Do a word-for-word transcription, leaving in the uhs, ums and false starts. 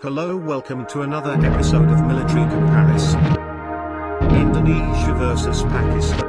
Hello, welcome to another episode of Military Comparison. Indonesia versus Pakistan.